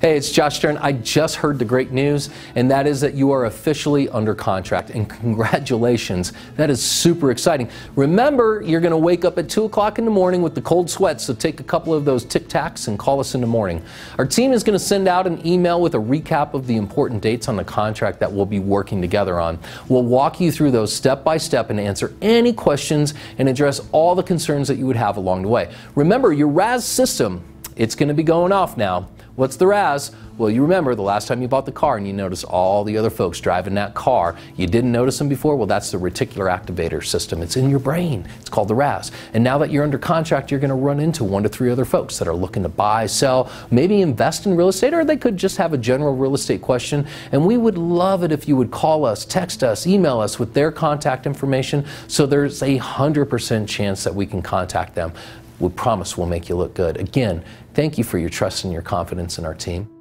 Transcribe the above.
Hey, it's Josh Stern. I just heard the great news, and that is that you are officially under contract, and congratulations. That is super exciting. Remember, you're going to wake up at 2 o'clock in the morning with the cold sweats, so take a couple of those Tic Tacs and call us in the morning. Our team is going to send out an email with a recap of the important dates on the contract that we'll be working together on. We'll walk you through those step by step and answer any questions and address all the concerns that you would have along the way. Remember, your RAS system, it's going to be going off now. What's the RAS? Well, you remember the last time you bought the car and you noticed all the other folks driving that car. You didn't notice them before? Well, that's the reticular activator system. It's in your brain. It's called the RAS. And now that you're under contract, you're going to run into 1 to 3 other folks that are looking to buy, sell, maybe invest in real estate, or they could just have a general real estate question. And we would love it if you would call us, text us, email us with their contact information, so there's a 100% chance that we can contact them. We promise we'll make you look good. Again, thank you for your trust and your confidence in our team.